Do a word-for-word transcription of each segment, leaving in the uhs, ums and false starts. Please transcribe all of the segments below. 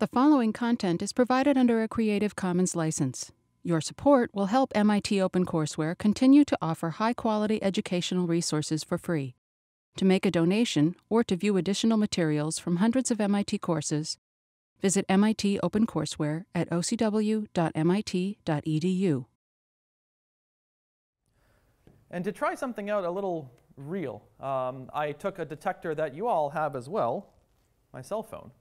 The following content is provided under a Creative Commons license. Your support will help M I T OpenCourseWare continue to offer high-quality educational resources for free. To make a donation or to view additional materials from hundreds of M I T courses, visit M I T OpenCourseWare at o c w dot m i t dot e d u. And to try something out a little real, um, I took a detector that you all have as well, my cell phone.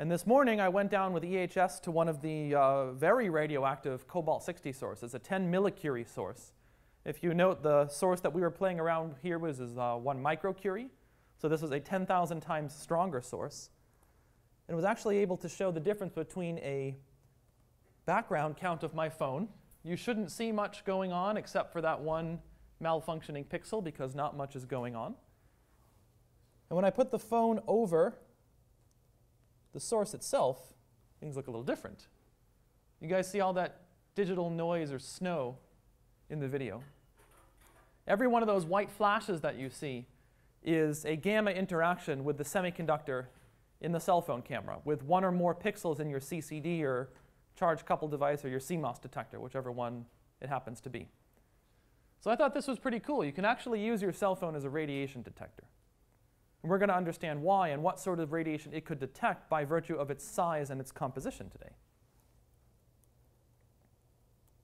And this morning, I went down with E H S to one of the uh, very radioactive cobalt sixty sources, a ten millicurie source. If you note, the source that we were playing around here was is, uh, one microcurie. So this was a ten thousand times stronger source. And was actually able to show the difference between a background count of my phone. You shouldn't see much going on except for that one malfunctioning pixel because not much is going on. And when I put the phone over the source itself, things look a little different. You guys see all that digital noise or snow in the video. Every one of those white flashes that you see is a gamma interaction with the semiconductor in the cell phone camera with one or more pixels in your C C D or charge coupled device or your C MOS detector, whichever one it happens to be. So I thought this was pretty cool. You can actually use your cell phone as a radiation detector. And we're going to understand why and what sort of radiation it could detect by virtue of its size and its composition today.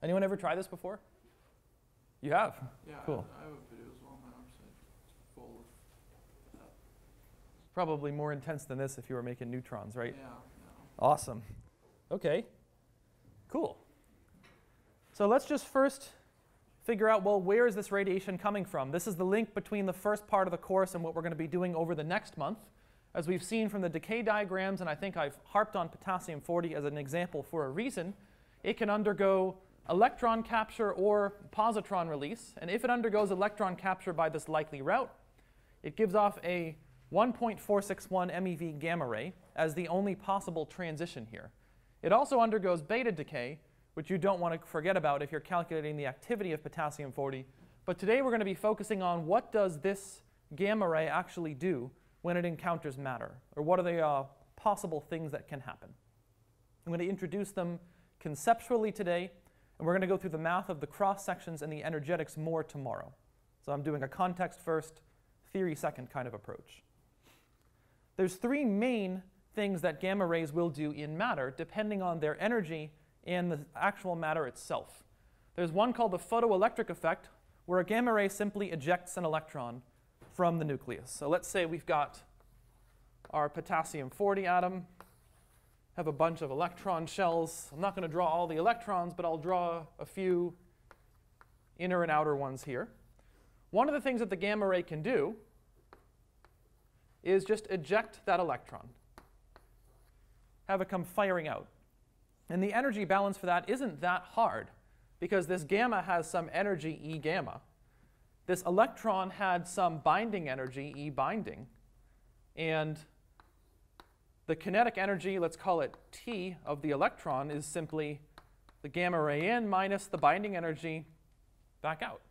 Anyone ever tried this before? You have? Yeah, cool. I, I have a video as well on my website. It's full of that. Probably more intense than this if you were making neutrons, right? Yeah. No. Awesome. OK. Cool. So let's just first figure out, well, where is this radiation coming from? This is the link between the first part of the course and what we're going to be doing over the next month. As we've seen from the decay diagrams, and I think I've harped on potassium forty as an example for a reason, it can undergo electron capture or positron release. And if it undergoes electron capture by this likely route, it gives off a one point four six one MeV gamma ray as the only possible transition here. It also undergoes beta decay, which you don't want to forget about if you're calculating the activity of potassium forty. But today we're going to be focusing on what does this gamma ray actually do when it encounters matter, or what are the uh, possible things that can happen. I'm going to introduce them conceptually today, and we're going to go through the math of the cross-sections and the energetics more tomorrow. So I'm doing a context-first, theory-second kind of approach. There's three main things that gamma rays will do in matter, depending on their energy and the actual matter itself. There's one called the photoelectric effect, where a gamma ray simply ejects an electron from the nucleus. So let's say we've got our potassium forty atom, have a bunch of electron shells. I'm not going to draw all the electrons, but I'll draw a few inner and outer ones here. One of the things that the gamma ray can do is just eject that electron, have it come firing out. And the energy balance for that isn't that hard, because this gamma has some energy, E gamma. This electron had some binding energy, E binding. And the kinetic energy, let's call it T, of the electron is simply the gamma ray in minus the binding energy back out.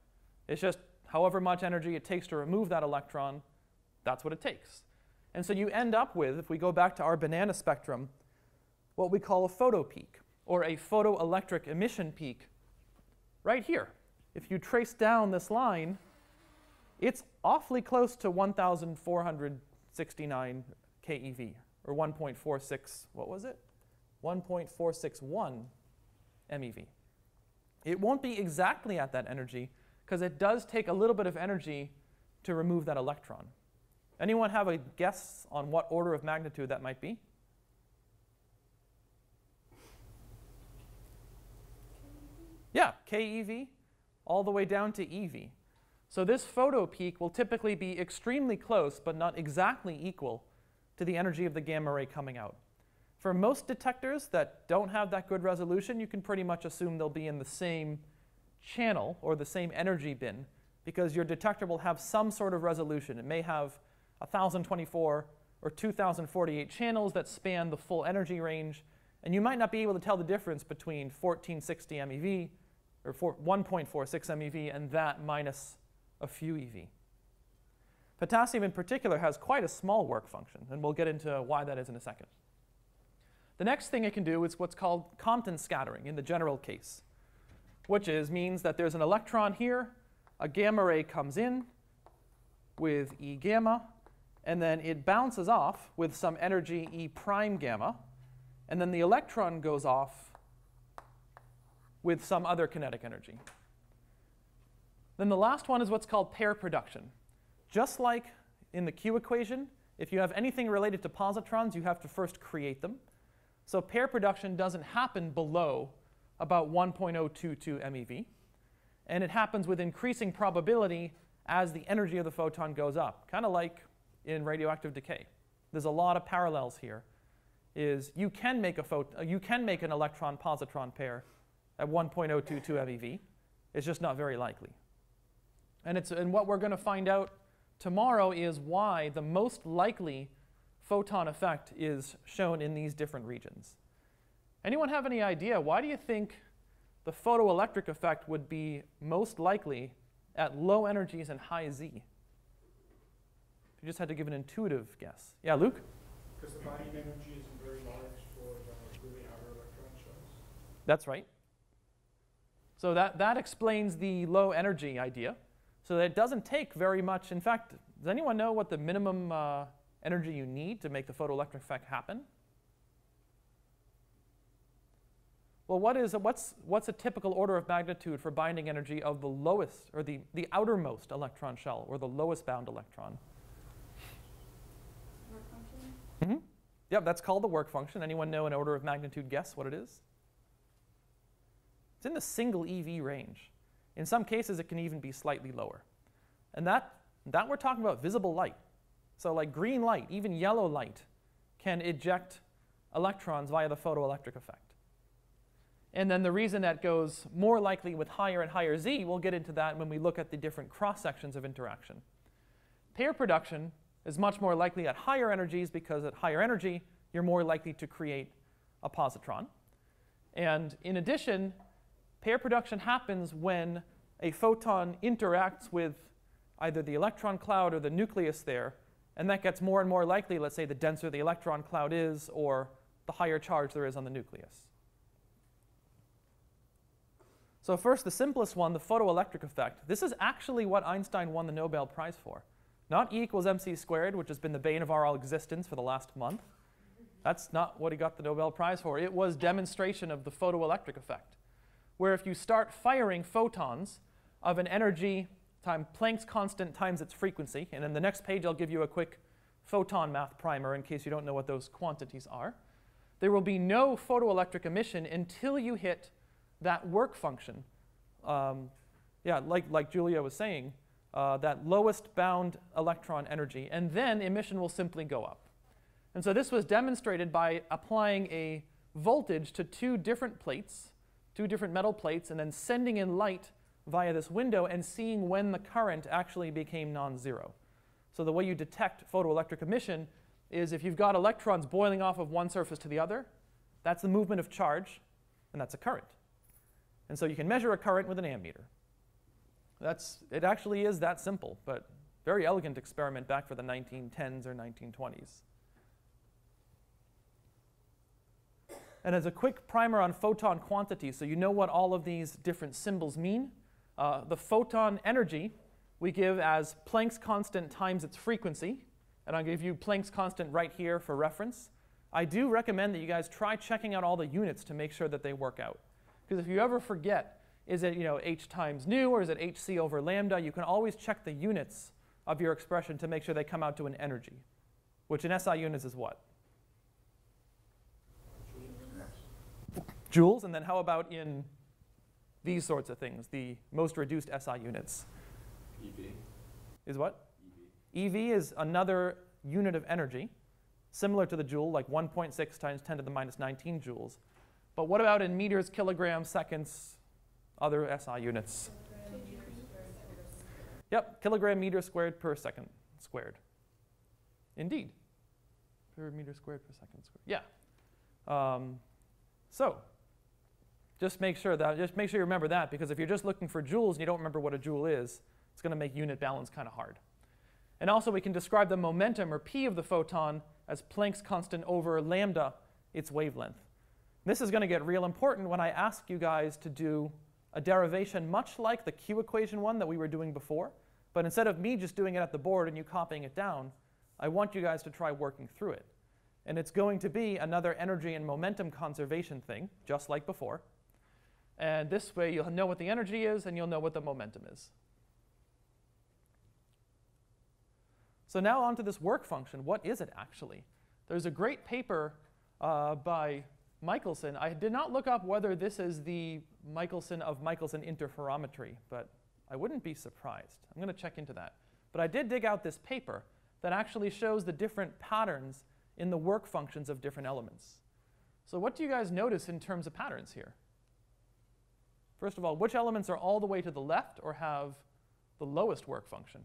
It's just however much energy it takes to remove that electron, that's what it takes. And so you end up with, if we go back to our banana spectrum, what we call a photo peak, or a photoelectric emission peak, right here. If you trace down this line, it's awfully close to one thousand four hundred sixty-nine keV, or one point four six, what was it? one point four six one MeV. It won't be exactly at that energy, because it does take a little bit of energy to remove that electron. Anyone have a guess on what order of magnitude that might be? Yeah, keV all the way down to E V. So this photo peak will typically be extremely close, but not exactly equal to the energy of the gamma ray coming out. For most detectors that don't have that good resolution, you can pretty much assume they'll be in the same channel or the same energy bin, because your detector will have some sort of resolution. It may have one thousand twenty-four or two thousand forty-eight channels that span the full energy range, and you might not be able to tell the difference between fourteen sixty MeV or one point four six MeV and that minus a few E V. Potassium in particular has quite a small work function, and we'll get into why that is in a second. The next thing it can do is what's called Compton scattering in the general case, which is means that there's an electron here, a gamma ray comes in with E gamma, and then it bounces off with some energy E prime gamma, and then the electron goes off with some other kinetic energy. Then the last one is what's called pair production. Just like in the Q equation, if you have anything related to positrons, you have to first create them. So pair production doesn't happen below about one point zero two two MeV. And it happens with increasing probability as the energy of the photon goes up, kind of like in radioactive decay. There's a lot of parallels here. Is you can make, a phot- you can make an electron-positron pair at one point zero two two MeV. It's just not very likely. And, it's, and what we're going to find out tomorrow is why the most likely photon effect is shown in these different regions. Anyone have any idea? Why do you think the photoelectric effect would be most likely at low energies and high Z? If you just had to give an intuitive guess. Yeah, Luke? Because the binding energy isn't very large for the really outer electron shells. That's right. So that, that explains the low energy idea. So that it doesn't take very much. In fact, does anyone know what the minimum uh, energy you need to make the photoelectric effect happen? Well, what is a, what's, what's a typical order of magnitude for binding energy of the lowest, or the, the outermost electron shell, or the lowest bound electron? Work function? Mm-hmm. Yep, that's called the work function. Anyone know an order of magnitude guess what it is? It's in the single E V range. In some cases, it can even be slightly lower. And that, that we're talking about visible light. So like green light, even yellow light, can eject electrons via the photoelectric effect. And then the reason that goes more likely with higher and higher Z, we'll get into that when we look at the different cross-sections of interaction. Pair production is much more likely at higher energies because at higher energy, you're more likely to create a positron. And in addition, pair production happens when a photon interacts with either the electron cloud or the nucleus there, and that gets more and more likely, let's say, the denser the electron cloud is or the higher charge there is on the nucleus. So first, the simplest one, the photoelectric effect. This is actually what Einstein won the Nobel Prize for. Not E equals mc squared, which has been the bane of our all existence for the last month. That's not what he got the Nobel Prize for. It was demonstration of the photoelectric effect, where if you start firing photons of an energy times Planck's constant times its frequency, and in the next page I'll give you a quick photon math primer in case you don't know what those quantities are, there will be no photoelectric emission until you hit that work function, um, yeah, like, like Julia was saying, uh, that lowest bound electron energy, and then emission will simply go up. And so this was demonstrated by applying a voltage to two different plates, two different metal plates, and then sending in light via this window and seeing when the current actually became non-zero. So the way you detect photoelectric emission is if you've got electrons boiling off of one surface to the other, that's the movement of charge, and that's a current. And so you can measure a current with an ammeter. That's, it actually is that simple, but very elegant experiment back for the nineteen tens or nineteen twenties. And as a quick primer on photon quantity, so you know what all of these different symbols mean, uh, the photon energy we give as Planck's constant times its frequency. And I'll give you Planck's constant right here for reference. I do recommend that you guys try checking out all the units to make sure that they work out. Because if you ever forget, is it you know, h times nu or is it hc over lambda, you can always check the units of your expression to make sure they come out to an energy, which in S I units is what? Joules. And then how about in these sorts of things, the most reduced S I units? E V. Is what? E V. E V is another unit of energy, similar to the joule, like one point six times ten to the minus nineteen joules. But what about in meters, kilograms, seconds, other S I units? Yep, kilogram meter squared per second squared. Indeed. Per meter squared per second squared. Yeah. Um, so just make sure that just make sure you remember that, because if you're just looking for joules and you don't remember what a joule is, it's going to make unit balance kind of hard. And also we can describe the momentum or p of the photon as Planck's constant over lambda its wavelength. This is going to get real important when I ask you guys to do a derivation much like the Q equation one that we were doing before. But instead of me just doing it at the board and you copying it down, I want you guys to try working through it. And it's going to be another energy and momentum conservation thing, just like before. And this way, you'll know what the energy is, and you'll know what the momentum is. So now on to this work function. What is it, actually? There's a great paper uh, by Michelson. I did not look up whether this is the Michelson of Michelson interferometry, but I wouldn't be surprised. I'm going to check into that. But I did dig out this paper that actually shows the different patterns in the work functions of different elements. So what do you guys notice in terms of patterns here? First of all, which elements are all the way to the left or have the lowest work function?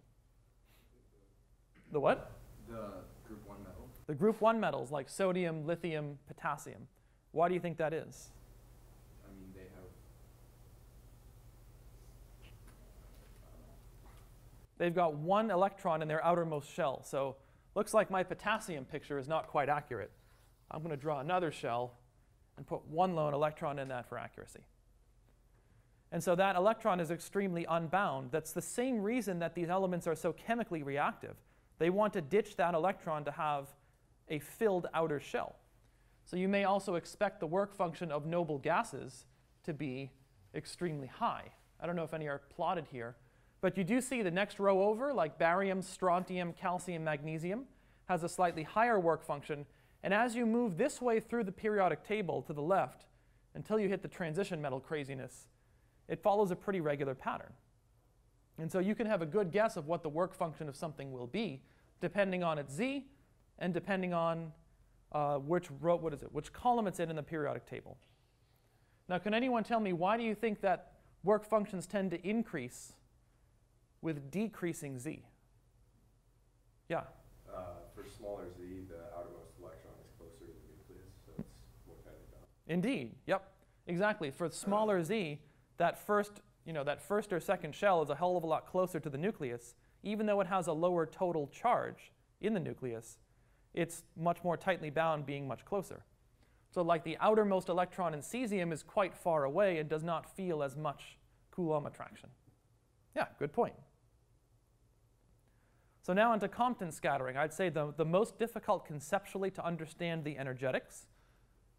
The what? The group one metal. The group one metals, like sodium, lithium, potassium. Why do you think that is? I mean, they have. They've got one electron in their outermost shell. So looks like my potassium picture is not quite accurate. I'm going to draw another shell and put one lone electron in that for accuracy. And so that electron is extremely unbound. That's the same reason that these elements are so chemically reactive. They want to ditch that electron to have a filled outer shell. So you may also expect the work function of noble gases to be extremely high. I don't know if any are plotted here. But you do see the next row over, like barium, strontium, calcium, magnesium, has a slightly higher work function. And as you move this way through the periodic table to the left until you hit the transition metal craziness, it follows a pretty regular pattern. And so you can have a good guess of what the work function of something will be, depending on its Z and depending on uh, which row, what is it, which column it's in in the periodic table. Now, can anyone tell me why do you think that work functions tend to increase with decreasing Z? Yeah? Uh, for smaller Z, the outermost electron is closer to the nucleus, so it's more tightly bound. Indeed. Yep. Exactly. For smaller Z, that first, you know, that first or second shell is a hell of a lot closer to the nucleus. Even though it has a lower total charge in the nucleus, it's much more tightly bound, being much closer. So like the outermost electron in cesium is quite far away and does not feel as much Coulomb attraction. Yeah, good point. So now onto Compton scattering. I'd say the, the most difficult conceptually to understand the energetics,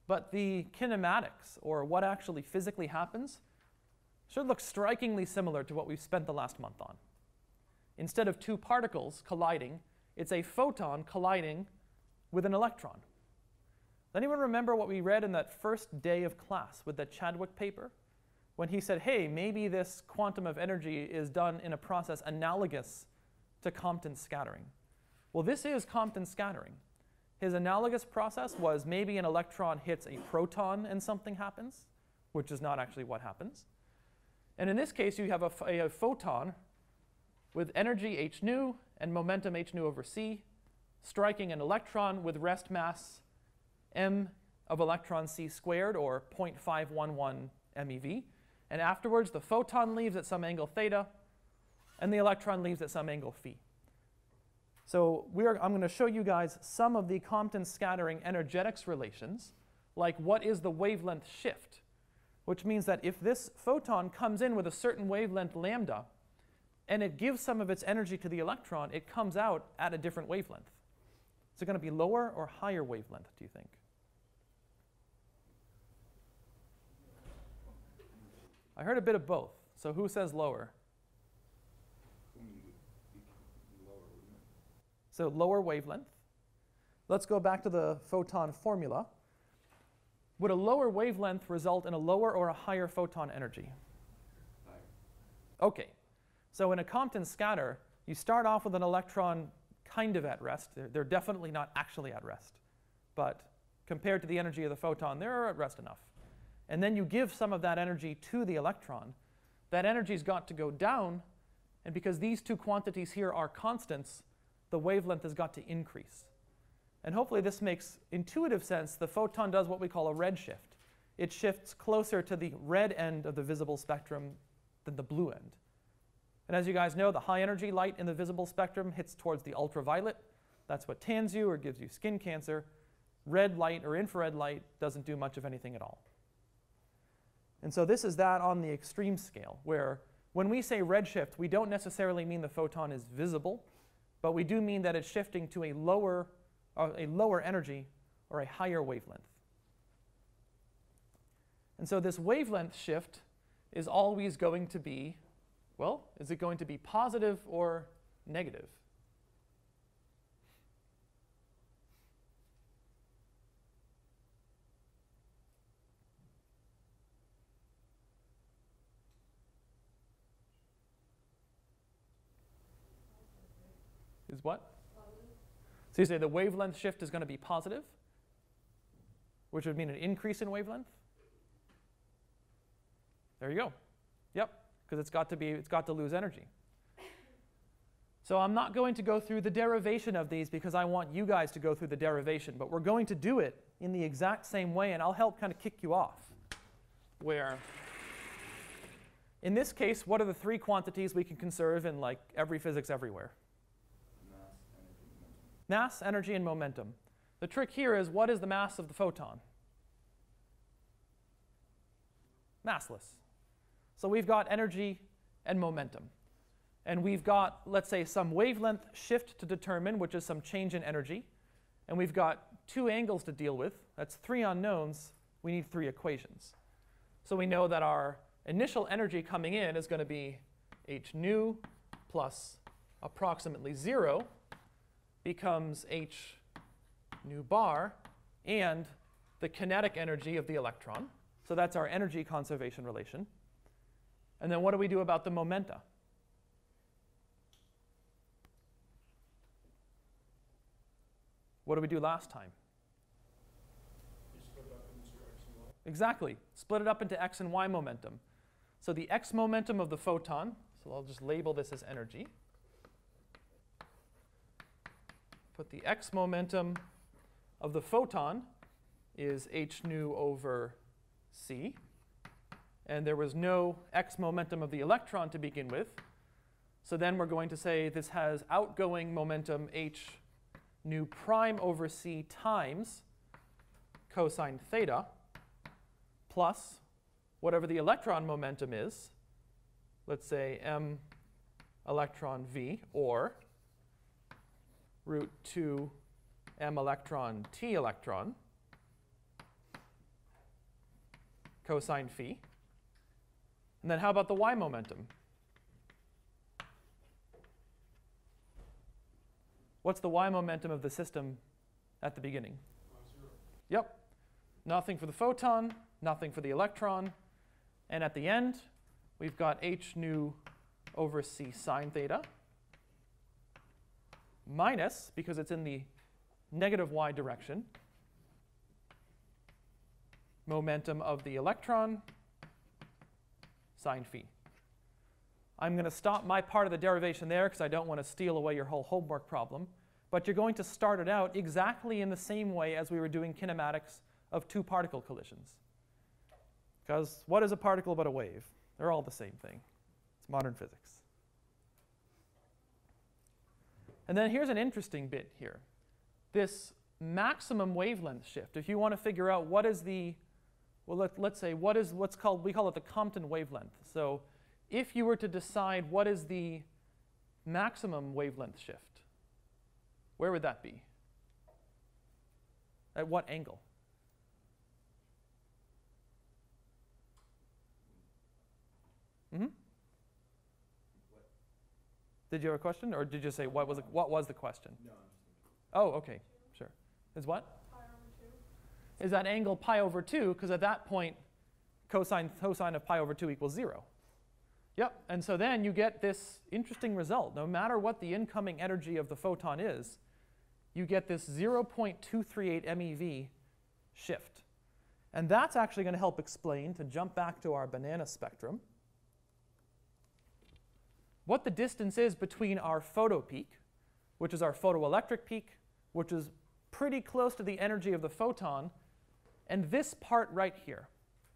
but the kinematics, or what actually physically happens, should look strikingly similar to what we've spent the last month on. Instead of two particles colliding, it's a photon colliding with an electron. Does anyone remember what we read in that first day of class with that Chadwick paper? When he said, hey, maybe this quantum of energy is done in a process analogous to Compton scattering. Well, this is Compton scattering. His analogous process was maybe an electron hits a proton and something happens, which is not actually what happens. And in this case, you have a, a, a photon with energy h nu and momentum h nu over c striking an electron with rest mass m of electron c squared, or zero point five one one MeV. And afterwards, the photon leaves at some angle theta, and the electron leaves at some angle phi. So we are, I'm going to show you guys some of the Compton scattering energetics relations, like what is the wavelength shift, which means that if this photon comes in with a certain wavelength lambda, and it gives some of its energy to the electron, it comes out at a different wavelength. Is it going to be lower or higher wavelength, do you think? I heard a bit of both. So who says lower? So lower wavelength. Let's go back to the photon formula. Would a lower wavelength result in a lower or a higher photon energy? Higher. OK. So in a Compton scatter, you start off with an electron kind of at rest. They're, they're definitely not actually at rest. But compared to the energy of the photon, they're at rest enough. And then you give some of that energy to the electron. That energy's got to go down. And because these two quantities here are constants, the wavelength has got to increase. And hopefully this makes intuitive sense. The photon does what we call a redshift. It shifts closer to the red end of the visible spectrum than the blue end. And as you guys know, the high energy light in the visible spectrum hits towards the ultraviolet. That's what tans you or gives you skin cancer. red light or infrared light doesn't do much of anything at all. And so this is that on the extreme scale, where when we say redshift, we don't necessarily mean the photon is visible, but we do mean that it's shifting to a lower, uh, a lower energy or a higher wavelength. And so this wavelength shift is always going to be, well, is it going to be positive or negative? Is what? So you say the wavelength shift is going to be positive, which would mean an increase in wavelength. There you go. Yep, because it's got to be, it's got to lose energy. So I'm not going to go through the derivation of these because I want you guys to go through the derivation, but we're going to do it in the exact same way, and I'll help kind of kick you off. Where, in this case, what are the three quantities we can conserve in like every physics everywhere? Mass, energy, and momentum. The trick here is, what is the mass of the photon? Massless. So we've got energy and momentum. And we've got, let's say, some wavelength shift to determine, which is some change in energy. And we've got two angles to deal with. That's three unknowns. We need three equations. So we know that our initial energy coming in is going to be h nu plus approximately zero. Becomes h nu bar and the kinetic energy of the electron. So that's our energy conservation relation. And then what do we do about the momenta? What did we do last time? You split it up into x and y. Exactly. Split it up into x and y momentum. So the x momentum of the photon, so I'll just label this as energy. But the x momentum of the photon is h nu over c. And there was no x momentum of the electron to begin with. So then we're going to say this has outgoing momentum h nu prime over c times cosine theta plus whatever the electron momentum is, let's say m electron v, or root two m electron t electron cosine phi. And then how about the y momentum? What's the y momentum of the system at the beginning? Zero. Yep. Nothing for the photon, nothing for the electron. And at the end, we've got h nu over c sine theta. Minus, because it's in the negative y direction, momentum of the electron sine phi. I'm going to stop my part of the derivation there because I don't want to steal away your whole homework problem. But you're going to start it out exactly in the same way as we were doing kinematics of two particle collisions. Because what is a particle but a wave? They're all the same thing. It's modern physics. And then here's an interesting bit here. This maximum wavelength shift, if you want to figure out what is the, well, let, let's say, what is what's called, we call it the Compton wavelength. So if you were to decide what is the maximum wavelength shift, where would that be? At what angle? Mm-hmm. Did you have a question, or did you say what was the, what was the question? No. Oh, okay, sure. Is what? Pi over two. Is that angle pi over two? Because at that point, cosine cosine of pi over two equals zero. Yep. And so then you get this interesting result. No matter what the incoming energy of the photon is, you get this zero point two three eight MeV shift, and that's actually going to help explain, to jump back to our banana spectrum, what the distance is between our photo peak, which is our photoelectric peak, which is pretty close to the energy of the photon, and this part right here,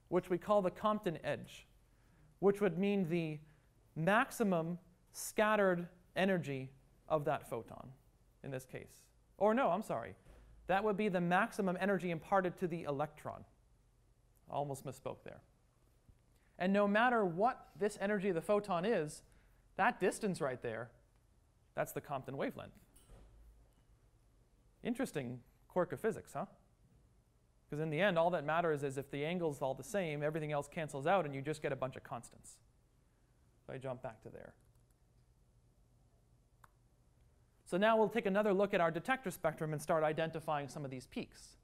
which we call the Compton edge, which would mean the maximum scattered energy of that photon in this case. Or no, I'm sorry. That would be the maximum energy imparted to the electron. I almost misspoke there. And no matter what this energy of the photon is, that distance right there, that's the Compton wavelength. Interesting quirk of physics, huh? Because in the end, all that matters is if the angle's all the same, everything else cancels out, and you just get a bunch of constants. So I jump back to there. So now we'll take another look at our detector spectrum and start identifying some of these peaks.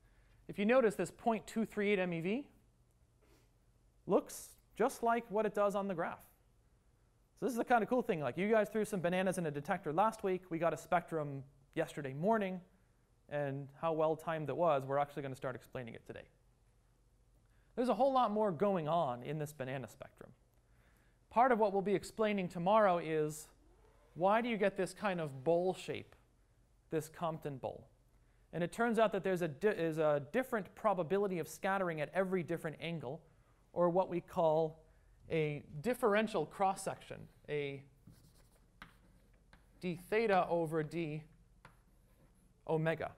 If you notice, this zero point two three eight MeV looks just like what it does on the graph. So this is the kind of cool thing. Like, you guys threw some bananas in a detector last week. We got a spectrum yesterday morning. And how well timed it was, we're actually going to start explaining it today. There's a whole lot more going on in this banana spectrum. Part of what we'll be explaining tomorrow is, why do you get this kind of bowl shape, this Compton bowl? And it turns out that there's a, di is a different probability of scattering at every different angle, or what we call a differential cross-section, a d theta over d omega.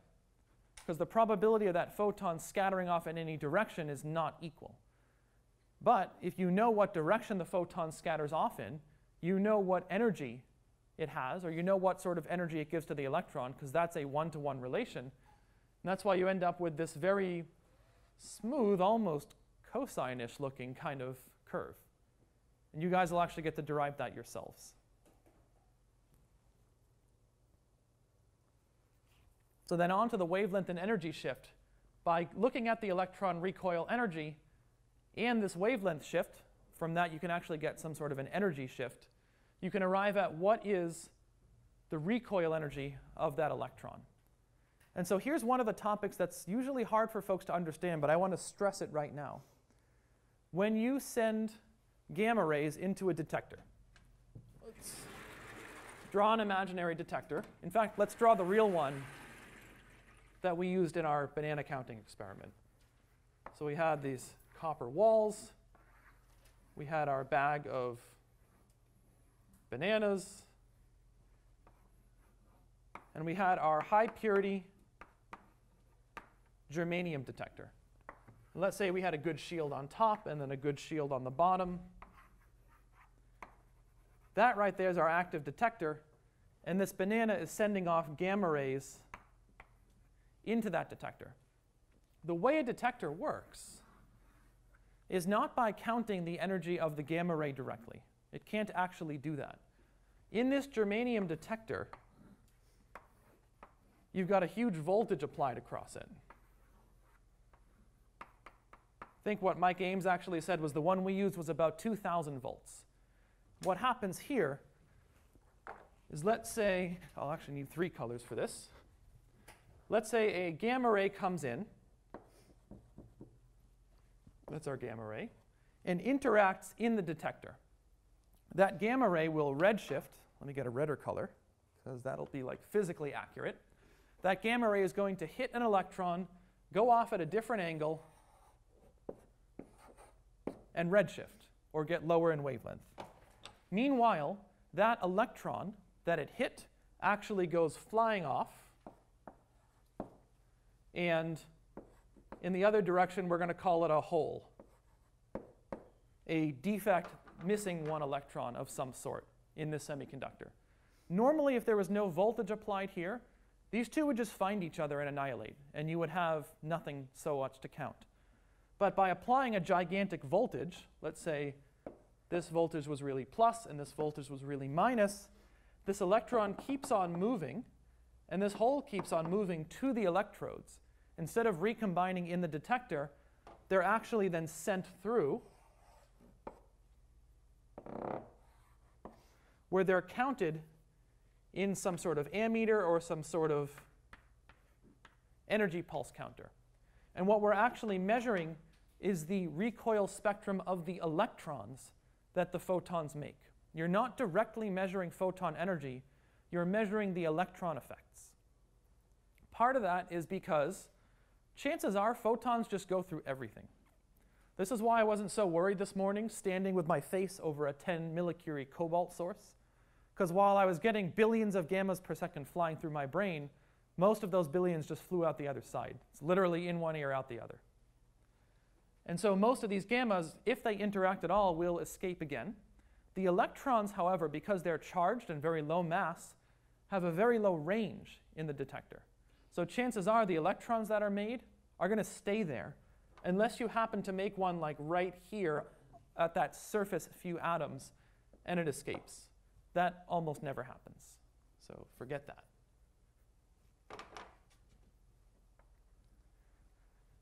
Because the probability of that photon scattering off in any direction is not equal. But if you know what direction the photon scatters off in, you know what energy it has, or you know what sort of energy it gives to the electron, because that's a one-to-one relation. And that's why you end up with this very smooth, almost cosine-ish looking kind of curve. And you guys will actually get to derive that yourselves. So then on to the wavelength and energy shift. By looking at the electron recoil energy and this wavelength shift, from that you can actually get some sort of an energy shift. You can arrive at what is the recoil energy of that electron. And so here's one of the topics that's usually hard for folks to understand, but I want to stress it right now. When you send gamma rays into a detector, let's draw an imaginary detector. In fact, let's draw the real one that we used in our banana counting experiment. So we had these copper walls. We had our bag of bananas. And we had our high purity germanium detector. And let's say we had a good shield on top and then a good shield on the bottom. That right there is our active detector. And this banana is sending off gamma rays into that detector. The way a detector works is not by counting the energy of the gamma ray directly. It can't actually do that. In this germanium detector, you've got a huge voltage applied across it. I think what Mike Ames actually said was the one we used was about two thousand volts. What happens here is, let's say, I'll actually need three colors for this. Let's say a gamma ray comes in. That's our gamma ray. And interacts in the detector. That gamma ray will redshift. Let me get a redder color, because that'll be like physically accurate. That gamma ray is going to hit an electron, go off at a different angle, and redshift, or get lower in wavelength. Meanwhile, that electron that it hit actually goes flying off. And in the other direction, we're going to call it a hole, a defect missing one electron of some sort in this semiconductor. Normally, if there was no voltage applied here, these two would just find each other and annihilate, and you would have nothing so much to count. But by applying a gigantic voltage, let's say this voltage was really plus and this voltage was really minus, this electron keeps on moving. And this hole keeps on moving to the electrodes. Instead of recombining in the detector, they're actually then sent through, where they're counted in some sort of ammeter or some sort of energy pulse counter. And what we're actually measuring is the recoil spectrum of the electrons that the photons make. You're not directly measuring photon energy. You're measuring the electron effects. Part of that is because chances are photons just go through everything. This is why I wasn't so worried this morning standing with my face over a ten millicurie cobalt source. Because while I was getting billions of gammas per second flying through my brain, Most of those billions just flew out the other side. It's literally in one ear, out the other. And so most of these gammas, if they interact at all, will escape again. The electrons, however, because they're charged and very low mass, have a very low range in the detector. So chances are the electrons that are made are going to stay there, unless you happen to make one like right here at that surface few atoms, and it escapes. That almost never happens. So forget that.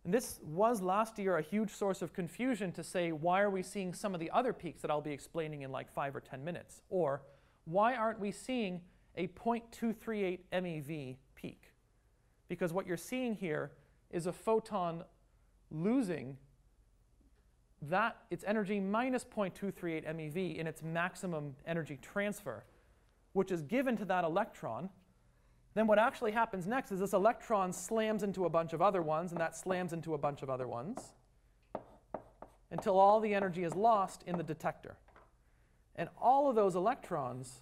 And this was last year a huge source of confusion to say, why are we seeing some of the other peaks that I'll be explaining in like five or ten minutes? Or why aren't we seeing a zero point two three eight MeV peak? Because what you're seeing here is a photon losing that its energy minus zero point two three eight MeV in its maximum energy transfer, which is given to that electron. Then what actually happens next is this electron slams into a bunch of other ones, and that slams into a bunch of other ones, until all the energy is lost in the detector. And all of those electrons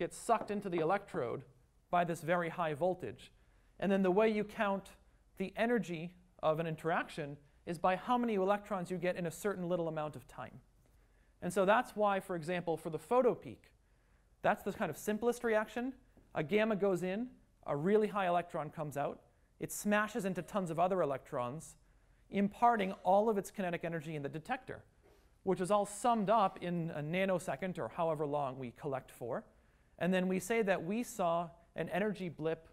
get sucked into the electrode by this very high voltage. And then the way you count the energy of an interaction is by how many electrons you get in a certain little amount of time. And so that's why, for example, for the photo peak, that's the kind of simplest reaction. A gamma goes in, a really high electron comes out. It smashes into tons of other electrons, imparting all of its kinetic energy in the detector, which is all summed up in a nanosecond or however long we collect for. And then we say that we saw an energy blip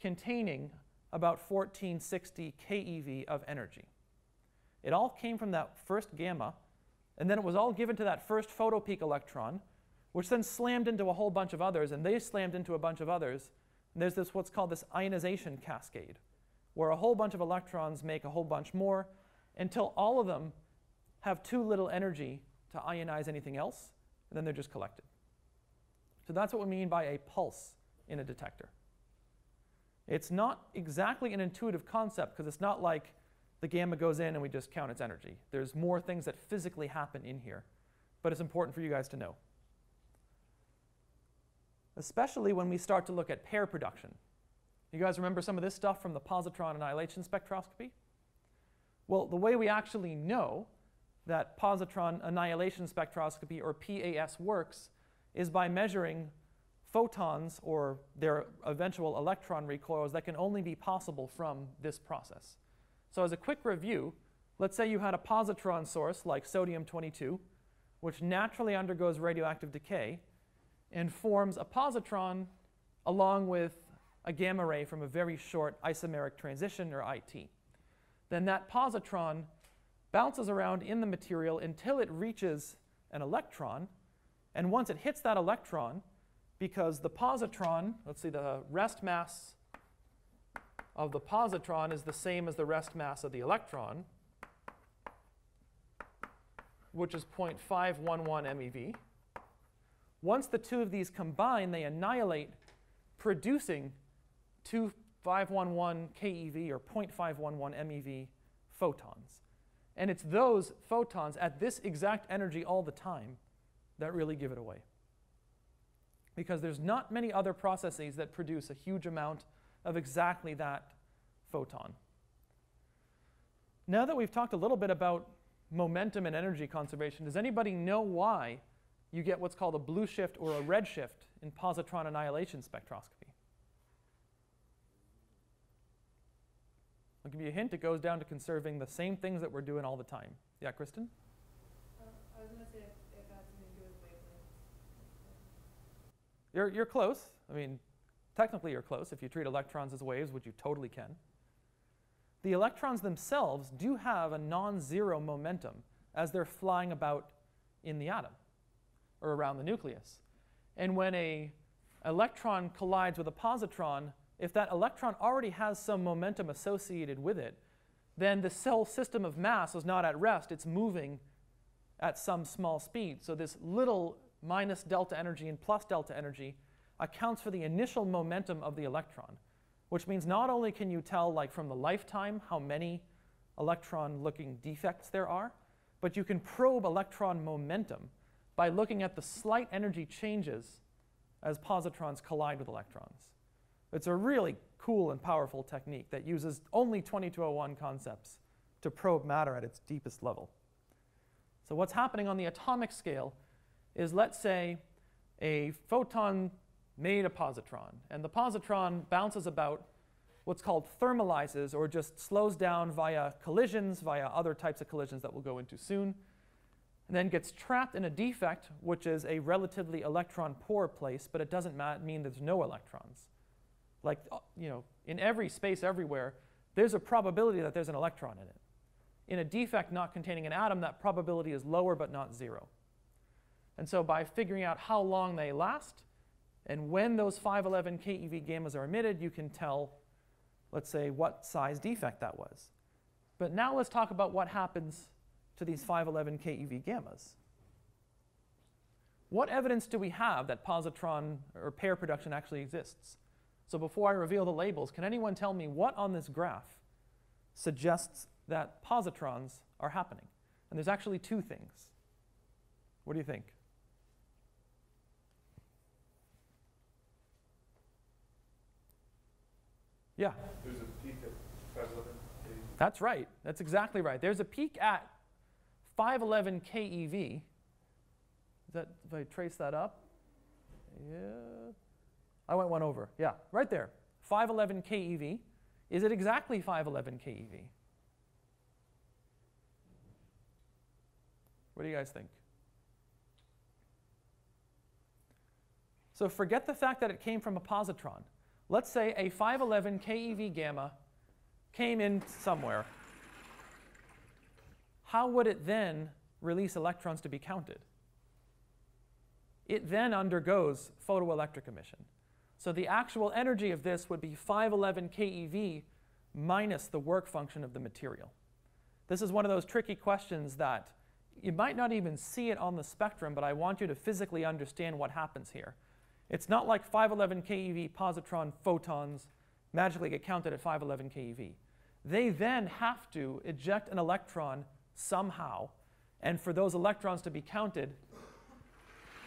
containing about fourteen sixty keV of energy. It all came from that first gamma, and then it was all given to that first photo peak electron, which then slammed into a whole bunch of others, and they slammed into a bunch of others. And there's this what's called this ionization cascade, where a whole bunch of electrons make a whole bunch more until all of them have too little energy to ionize anything else, and then they're just collected. So that's what we mean by a pulse in a detector. It's not exactly an intuitive concept, because it's not like the gamma goes in and we just count its energy. There's more things that physically happen in here, but it's important for you guys to know, especially when we start to look at pair production. You guys remember some of this stuff from the positron annihilation spectroscopy? Well, the way we actually know that positron annihilation spectroscopy, or P A S, works is by measuring photons or their eventual electron recoils that can only be possible from this process. So as a quick review, let's say you had a positron source like sodium twenty-two, which naturally undergoes radioactive decay and forms a positron along with a gamma ray from a very short isomeric transition, or I T. Then that positron bounces around in the material until it reaches an electron. And once it hits that electron, because the positron, let's see, the rest mass of the positron is the same as the rest mass of the electron, which is zero point five one one MeV. Once the two of these combine, they annihilate, producing two point five one one keV, or zero point five one one MeV photons. And it's those photons at this exact energy all the time that really give it away, because there's not many other processes that produce a huge amount of exactly that photon. Now that we've talked a little bit about momentum and energy conservation, does anybody know why you get what's called a blue shift or a redshift in positron annihilation spectroscopy? I'll give you a hint. It goes down to conserving the same things that we're doing all the time. Yeah, Kristen? Uh, I was going to say if it had something to do with wavelengths. You're, you're close. I mean, technically you're close. If you treat electrons as waves, which you totally can. The electrons themselves do have a non-zero momentum as they're flying about in the atom, or around the nucleus. And when an electron collides with a positron, if that electron already has some momentum associated with it, then the cell system of mass is not at rest. It's moving at some small speed. So this little minus delta energy and plus delta energy accounts for the initial momentum of the electron, which means not only can you tell, like, from the lifetime how many electron-looking defects there are, but you can probe electron momentum by looking at the slight energy changes as positrons collide with electrons. It's a really cool and powerful technique that uses only twenty-two oh one concepts to probe matter at its deepest level. So what's happening on the atomic scale is, let's say, a photon made a positron, and the positron bounces about, what's called thermalizes, or just slows down via collisions, via other types of collisions that we'll go into soon, and then gets trapped in a defect, which is a relatively electron-poor place, but it doesn't mean there's no electrons. Like, you know, in every space everywhere, there's a probability that there's an electron in it. In a defect not containing an atom, that probability is lower but not zero. And so by figuring out how long they last, and when those five eleven keV gammas are emitted, you can tell, let's say, what size defect that was. But now let's talk about what happens to these five eleven keV gammas. What evidence do we have that positron or pair production actually exists? So before I reveal the labels, can anyone tell me what on this graph suggests that positrons are happening? And there's actually two things. What do you think? Yeah? There's a peak at five eleven keV. That's right. That's exactly right. There's a peak at five eleven keV. Is that, if I trace that up? Yeah. I went one over. Yeah, right there. five eleven keV. Is it exactly five eleven keV? What do you guys think? So forget the fact that it came from a positron. Let's say a five eleven keV gamma came in somewhere. How would it then release electrons to be counted? It then undergoes photoelectric emission. So the actual energy of this would be five eleven keV minus the work function of the material. This is one of those tricky questions that you might not even see it on the spectrum, but I want you to physically understand what happens here. It's not like five eleven keV positron photons magically get counted at five eleven keV. They then have to eject an electron somehow, and for those electrons to be counted,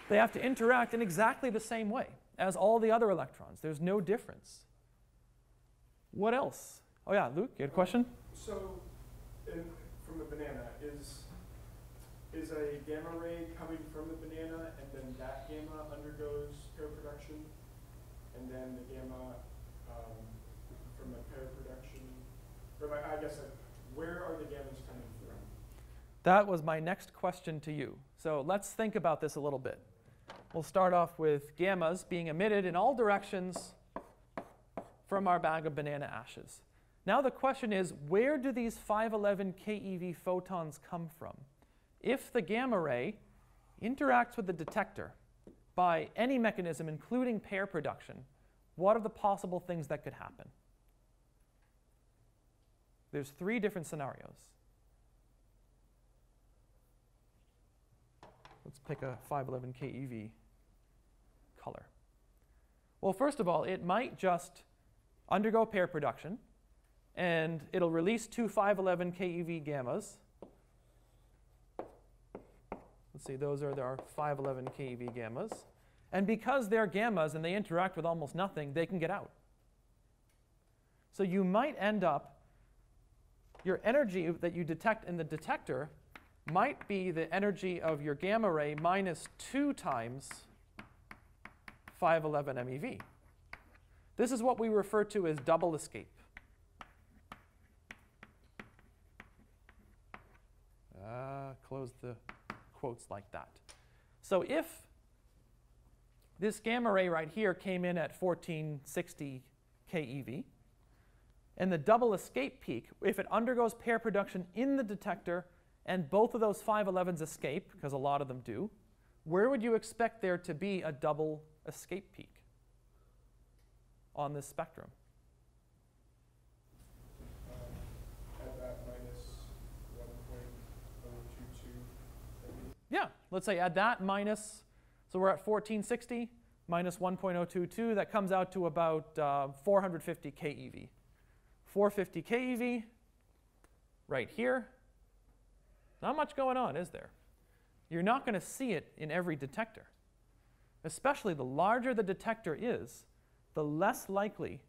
they have to interact in exactly the same way as all the other electrons. There's no difference. What else? Oh yeah, Luke, you had a question? So, in, from the banana, is Is a gamma ray coming from the banana, and then that gamma undergoes pair production, and then the gamma um, from the pair production, or like, I guess, like, where are the gammas coming from? That was my next question to you. So let's think about this a little bit. We'll start off with gammas being emitted in all directions from our bag of banana ashes. Now the question is, where do these five eleven keV photons come from? If the gamma ray interacts with the detector by any mechanism, including pair production, what are the possible things that could happen? There's three different scenarios. Let's pick a five eleven keV color. Well, first of all, it might just undergo pair production, and it'll release two five eleven keV gammas. Let's see, those are our five eleven keV gammas. And because they're gammas and they interact with almost nothing, they can get out. So you might end up, your energy that you detect in the detector might be the energy of your gamma ray minus two times five eleven MeV. This is what we refer to as double escape. Uh, close the quotes like that. So if this gamma ray right here came in at fourteen sixty keV, and the double escape peak, if it undergoes pair production in the detector and both of those five elevens escape, because a lot of them do, where would you expect there to be a double escape peak on this spectrum? Yeah, let's say add that minus, so we're at fourteen sixty minus one point oh two two. That comes out to about uh, four hundred fifty keV. four hundred fifty keV right here. Not much going on, is there? You're not going to see it in every detector. especially the larger the detector is, the less likely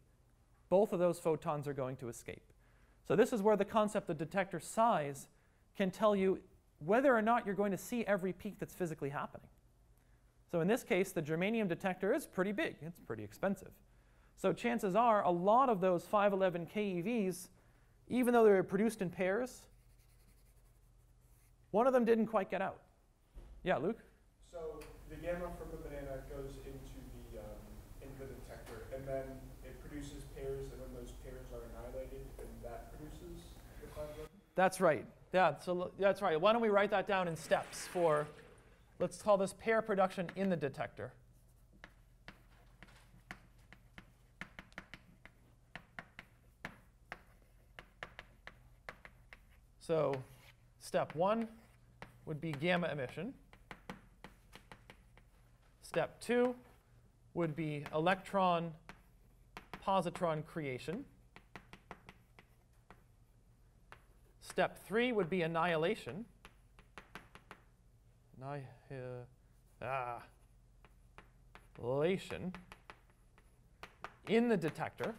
both of those photons are going to escape. So this is where the concept of detector size can tell you whether or not you're going to see every peak that's physically happening. So in this case, the germanium detector is pretty big. It's pretty expensive. So chances are a lot of those five eleven keVs, even though they were produced in pairs, one of them didn't quite get out. Yeah, Luke? So the gamma from the banana goes into the, um, into the detector, and then it produces pairs, and then those pairs are annihilated, and that produces the five eleven? That's right. Yeah, so that's right. Why don't we write that down in steps for, let's call this pair production in the detector. So step one would be gamma emission. Step two would be electron positron creation. Step three would be annihilation. Annihilation in the detector.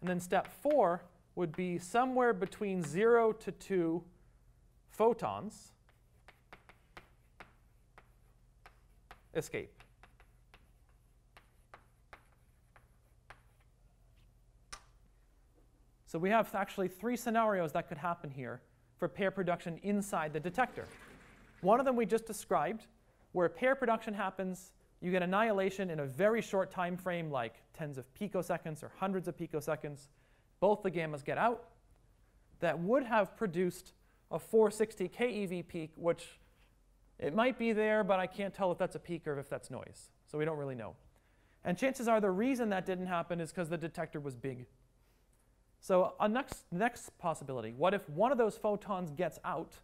And then step four would be somewhere between zero to two photons escape. So we have actually three scenarios that could happen here for pair production inside the detector. One of them we just described, where pair production happens, you get annihilation in a very short time frame, like tens of picoseconds or hundreds of picoseconds. Both the gammas get out. That would have produced a four sixty keV peak, which it might be there, but I can't tell if that's a peak or if that's noise. So we don't really know. And chances are the reason that didn't happen is because the detector was big. So a next, next possibility, what if one of those photons gets out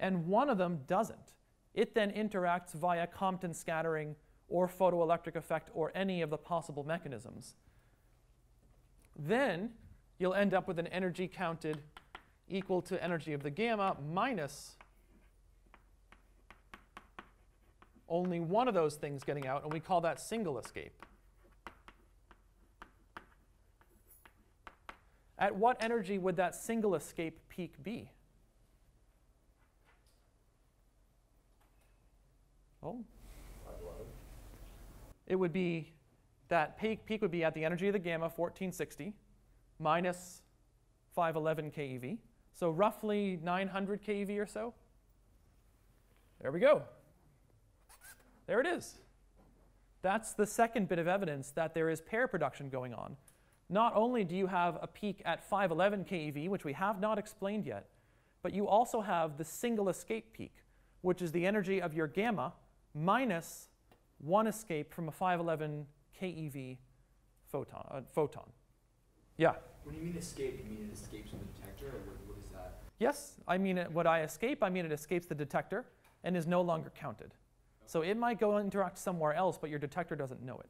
and one of them doesn't? It then interacts via Compton scattering or photoelectric effect or any of the possible mechanisms. Then you'll end up with an energy counted equal to energy of the gamma minus only one of those things getting out, and we call that single escape. At what energy would that single escape peak be? Oh. It would be, that peak, peak would be at the energy of the gamma, fourteen sixty, minus five eleven keV. So roughly nine hundred keV or so. There we go. There it is. That's the second bit of evidence that there is pair production going on. Not only do you have a peak at five eleven keV, which we have not explained yet, but you also have the single escape peak, which is the energy of your gamma minus one escape from a five eleven keV photon. Uh, photon. Yeah? When you mean escape, you mean it escapes from the detector? Or what, what is that? Yes. I mean, it, what I escape, I mean it escapes the detector and is no longer counted. Okay. So it might go interact somewhere else, but your detector doesn't know it.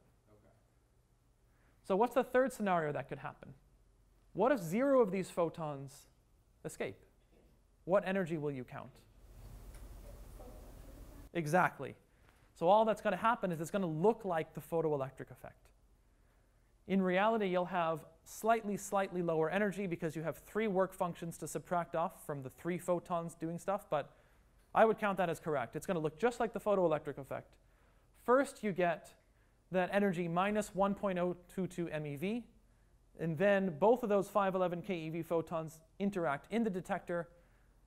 So what's the third scenario that could happen? What if zero of these photons escape? What energy will you count? Exactly. So all that's going to happen is it's going to look like the photoelectric effect. In reality, you'll have slightly, slightly lower energy because you have three work functions to subtract off from the three photons doing stuff, but I would count that as correct. It's going to look just like the photoelectric effect. First, you get that energy minus one point zero two two MeV. And then both of those five eleven keV photons interact in the detector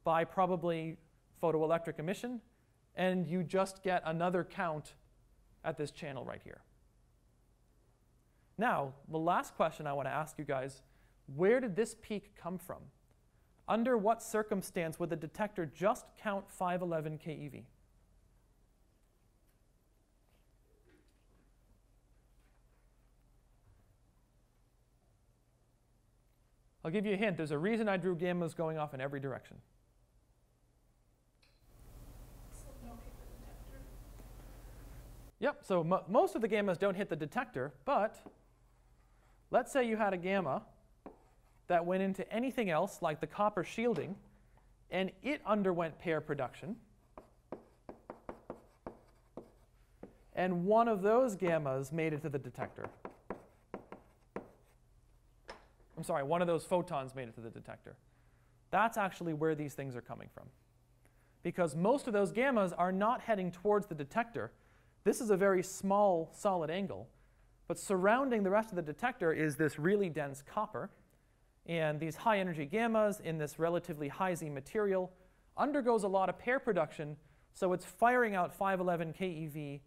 by probably photoelectric emission. And you just get another count at this channel right here. Now, the last question I want to ask you guys, where did this peak come from? Under what circumstance would the detector just count five eleven keV? I'll give you a hint. There's a reason I drew gammas going off in every direction. So they don't hit the detector? Yep. So mo most of the gammas don't hit the detector. But let's say you had a gamma that went into anything else, like the copper shielding, and it underwent pair production. and one of those gammas made it to the detector. I'm sorry, one of those photons made it to the detector. That's actually where these things are coming from, because most of those gammas are not heading towards the detector. This is a very small solid angle, but surrounding the rest of the detector is this really dense copper, and these high energy gammas in this relatively high Z material undergoes a lot of pair production, so it's firing out five eleven keV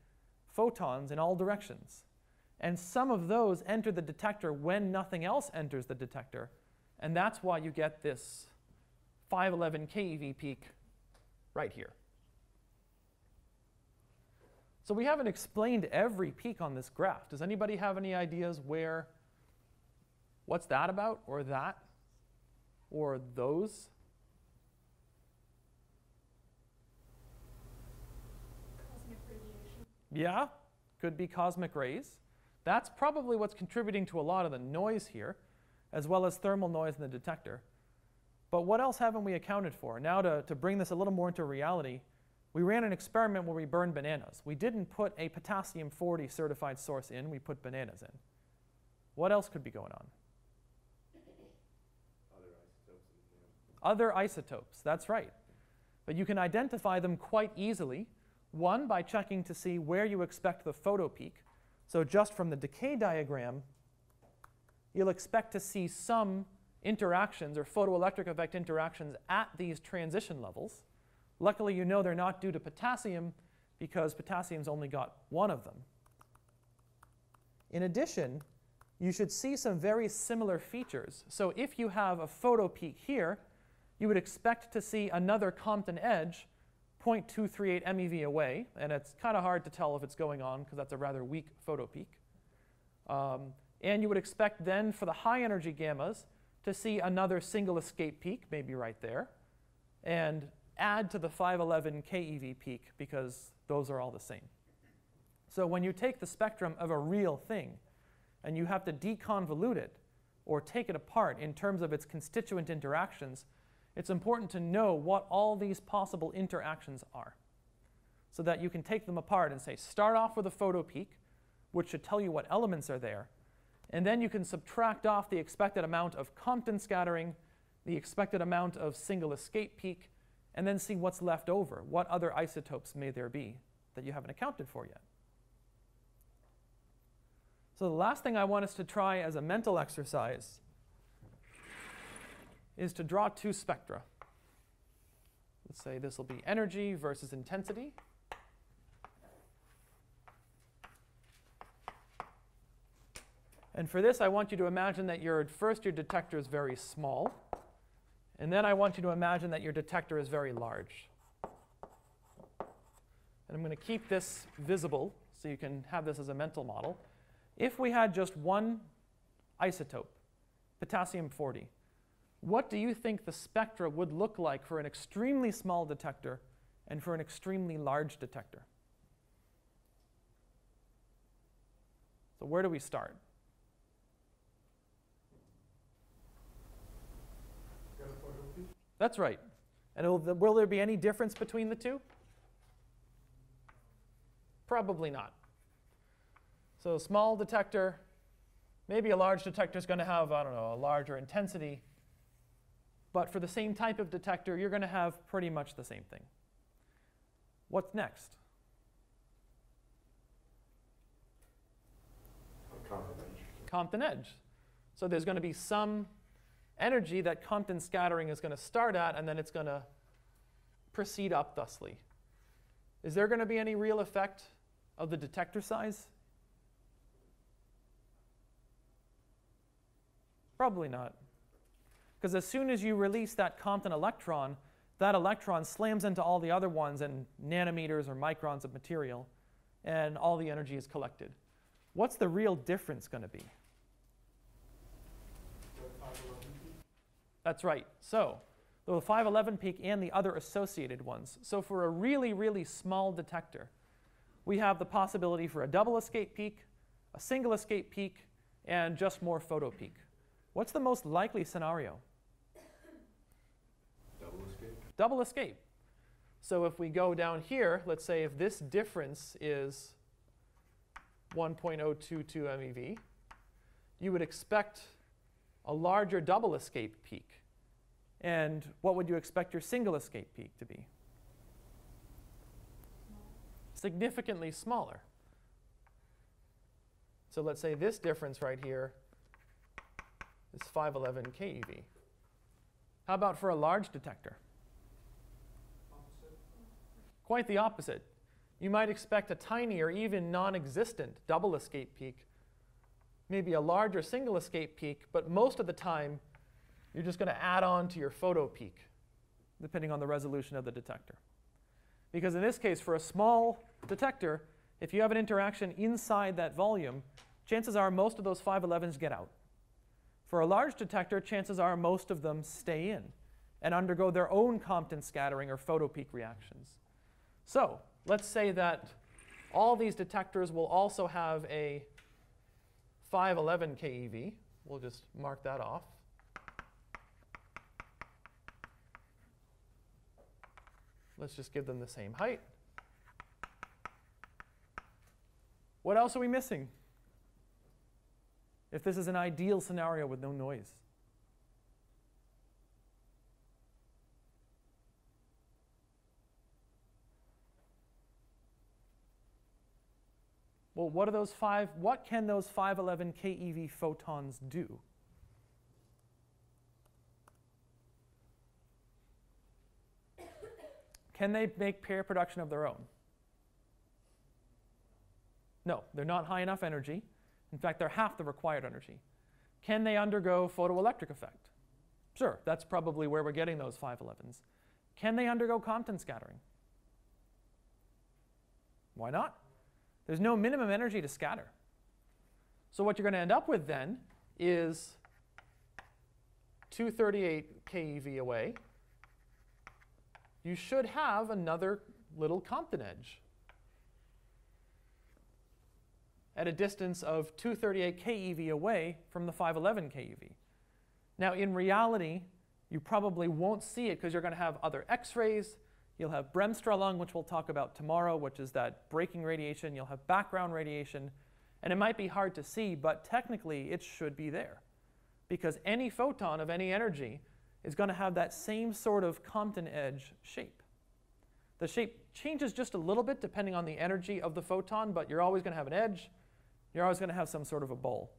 photons in all directions. And some of those enter the detector when nothing else enters the detector, and that's why you get this five eleven keV peak right here. So we haven't explained every peak on this graph. Does anybody have any ideas where, what's that about, or that, or those? Cosmic radiation. Yeah, could be cosmic rays. That's probably what's contributing to a lot of the noise here, as well as thermal noise in the detector. But what else haven't we accounted for? Now to, to bring this a little more into reality, we ran an experiment where we burned bananas. We didn't put a potassium forty certified source in, we put bananas in. What else could be going on? Other isotopes. Other isotopes, that's right. But you can identify them quite easily, one, by checking to see where you expect the photo peak. So just from the decay diagram, you'll expect to see some interactions or photoelectric effect interactions at these transition levels. Luckily, you know they're not due to potassium, because potassium's only got one of them. In addition, you should see some very similar features. So if you have a photo peak here, you would expect to see another Compton edge zero point two three eight MeV away, and it's kind of hard to tell if it's going on because that's a rather weak photo peak. Um, and you would expect then for the high energy gammas to see another single escape peak, maybe right there, and add to the five eleven keV peak because those are all the same. So when you take the spectrum of a real thing and you have to deconvolute it or take it apart in terms of its constituent interactions, it's important to know what all these possible interactions are so that you can take them apart and say, start off with a photo peak, which should tell you what elements are there, and then you can subtract off the expected amount of Compton scattering, the expected amount of single escape peak, and then see what's left over. What other isotopes may there be that you haven't accounted for yet? So the last thing I want us to try as a mental exercise is to draw two spectra. Let's say this will be energy versus intensity. And for this, I want you to imagine that your, first your detector is very small, and then I want you to imagine that your detector is very large. And I'm going to keep this visible so you can have this as a mental model. If we had just one isotope, potassium forty, what do you think the spectra would look like for an extremely small detector and for an extremely large detector? So where do we start? That's right. And it'll, will there be any difference between the two? Probably not. So a small detector, maybe a large detector is going to have, I don't know, a larger intensity. But for the same type of detector, you're going to have pretty much the same thing. What's next? Compton edge. Compton edge. So there's going to be some energy that Compton scattering is going to start at, and then it's going to proceed up thusly. Is there going to be any real effect of the detector size? Probably not. Because as soon as you release that Compton electron, that electron slams into all the other ones in nanometers or microns of material, and all the energy is collected. What's the real difference going to be? That's right. So the five eleven peak and the other associated ones. So for a really, really small detector, we have the possibility for a double escape peak, a single escape peak, and just more photo peak. What's the most likely scenario? Double escape. Double escape. So if we go down here, let's say if this difference is one point zero two two MeV, you would expect a larger double escape peak. And what would you expect your single escape peak to be? Significantly smaller. So let's say this difference right here is five eleven keV. How about for a large detector? Opposite. Quite the opposite. You might expect a tiny or even non-existent double escape peak, maybe a larger single escape peak, but most of the time, you're just going to add on to your photo peak, depending on the resolution of the detector. Because in this case, for a small detector, if you have an interaction inside that volume, chances are most of those five elevens get out. For a large detector, chances are most of them stay in and undergo their own Compton scattering or photo peak reactions. So let's say that all these detectors will also have a five eleven keV. We'll just mark that off. Let's just give them the same height. What else are we missing? If this is an ideal scenario with no noise. Well, what are those five? What can those five eleven keV photons do? Can they make pair production of their own? No, they're not high enough energy. In fact, they're half the required energy. Can they undergo photoelectric effect? Sure, that's probably where we're getting those five elevens. Can they undergo Compton scattering? Why not? There's no minimum energy to scatter. So what you're going to end up with then is two thirty-eight keV away. You should have another little Compton edge at a distance of two thirty-eight keV away from the five eleven keV. Now, in reality, you probably won't see it because you're going to have other X-rays. You'll have bremsstrahlung, which we'll talk about tomorrow, which is that braking radiation. You'll have background radiation. And it might be hard to see, but technically, it should be there. Because any photon of any energy is going to have that same sort of Compton edge shape. The shape changes just a little bit depending on the energy of the photon, but you're always going to have an edge. You're always going to have some sort of a bowl.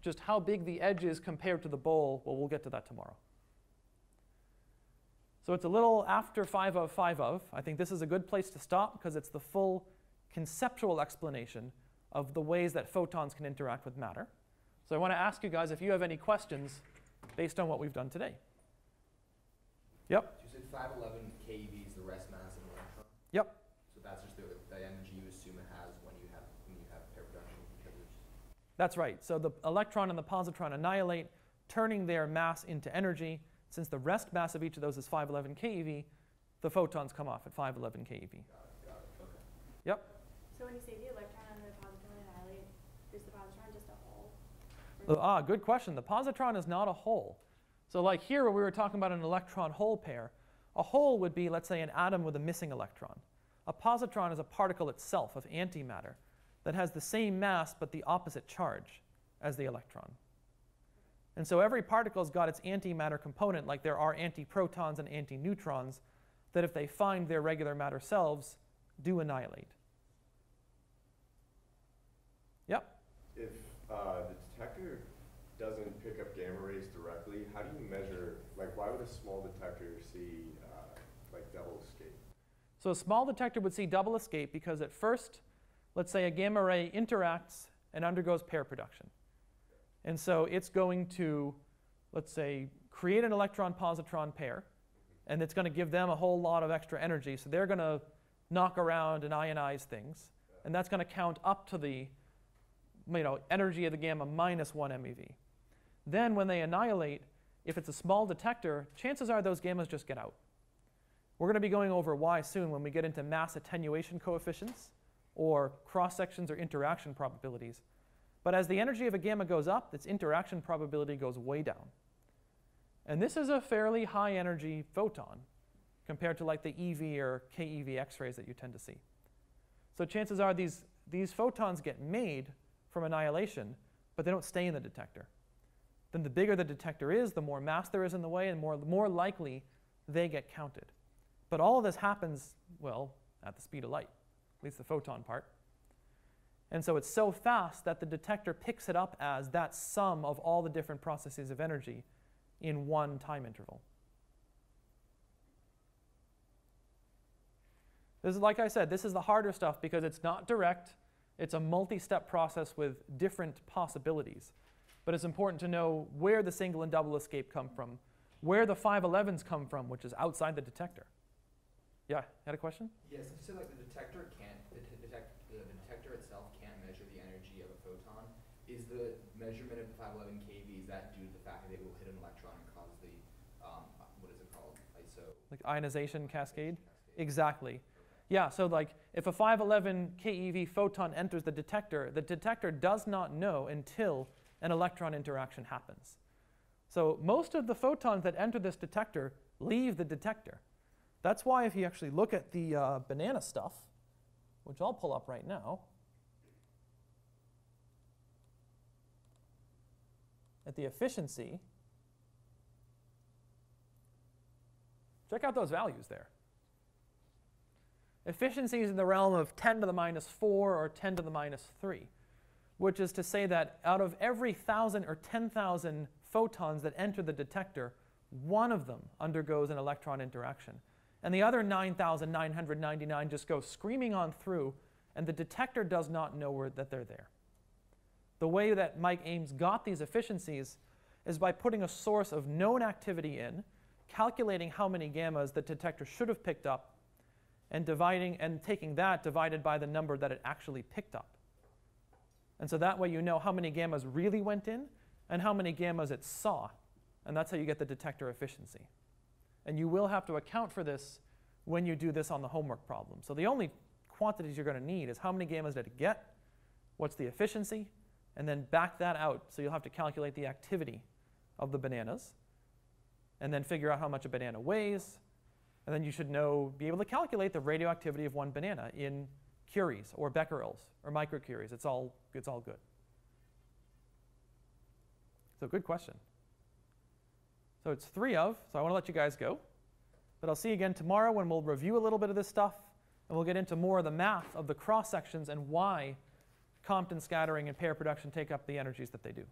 Just how big the edge is compared to the bowl, well, we'll get to that tomorrow. So it's a little after five of five of. I think this is a good place to stop because it's the full conceptual explanation of the ways that photons can interact with matter. So I want to ask you guys if you have any questions based on what we've done today. Yep? You said five eleven keV is the rest mass of an electron? Yep. So that's just the, the energy you assume it has when you have, when you have pair production. That's right. So the electron and the positron annihilate, turning their mass into energy. Since the rest mass of each of those is five eleven keV, the photons come off at five eleven keV. Got it, got it. Okay. Yep? So when you say the electron and the positron annihilate, is the positron just a hole? Well, ah, good question. The positron is not a hole. So like here, where we were talking about an electron-hole pair, a hole would be, let's say, an atom with a missing electron. A positron is a particle itself of antimatter that has the same mass but the opposite charge as the electron. And so every particle's got its antimatter component, like there are antiprotons and antineutrons that, if they find their regular matter selves, do annihilate. Yep? If uh, the detector doesn't pick up gamma rays directly, how do you measure, like why would a small detector see uh, like double escape? So a small detector would see double escape because at first, let's say a gamma ray interacts and undergoes pair production. And so it's going to, let's say, create an electron-positron pair, and it's going to give them a whole lot of extra energy. So they're going to knock around and ionize things, and that's going to count up to the you know, energy of the gamma minus one MeV. Then when they annihilate, if it's a small detector, chances are those gammas just get out. We're going to be going over why soon when we get into mass attenuation coefficients or cross-sections or interaction probabilities. But as the energy of a gamma goes up, its interaction probability goes way down. And this is a fairly high energy photon compared to like the E V or keV X-rays that you tend to see. So chances are these these photons get made from annihilation, but they don't stay in the detector. Then the bigger the detector is, the more mass there is in the way, and more, more likely they get counted. But all of this happens, well, at the speed of light, at least the photon part. And so it's so fast that the detector picks it up as that sum of all the different processes of energy in one time interval. This is, like I said, this is the harder stuff because it's not direct. It's a multi-step process with different possibilities. But it's important to know where the single and double escape come from, where the five elevens come from, which is outside the detector. Yeah, had a question? Yes, yeah, so, so like the detector can't, the, detect, the detector itself can't measure the energy of a photon. Is the measurement of the five eleven keV, is that due to the fact that it will hit an electron and cause the, um, what is it called, I S O? Like ionization cascade? Ionization cascade. Exactly. Yeah, so like if a five eleven keV photon enters the detector, the detector does not know until an electron interaction happens. So most of the photons that enter this detector leave the detector. That's why if you actually look at the uh, banana stuff, which I'll pull up right now, at the efficiency, check out those values there. Efficiency is in the realm of ten to the minus four or ten to the minus three, which is to say that out of every thousand or ten thousand photons that enter the detector, one of them undergoes an electron interaction. And the other nine thousand nine hundred ninety-nine just go screaming on through, and the detector does not know where that they're there. The way that Mike Ames got these efficiencies is by putting a source of known activity in, calculating how many gammas the detector should have picked up, and dividing and taking that divided by the number that it actually picked up. And so that way you know how many gammas really went in and how many gammas it saw. And that's how you get the detector efficiency. And you will have to account for this when you do this on the homework problem. So the only quantities you're going to need is how many gammas did it get, what's the efficiency, and then back that out. So you'll have to calculate the activity of the bananas, and then figure out how much a banana weighs. And then you should know, be able to calculate the radioactivity of one banana in curies or becquerels or microcuries. It's all, it's all good. So good question. So it's three of, so I want to let you guys go. But I'll see you again tomorrow when we'll review a little bit of this stuff, and we'll get into more of the math of the cross sections and why Compton scattering and pair production take up the energies that they do.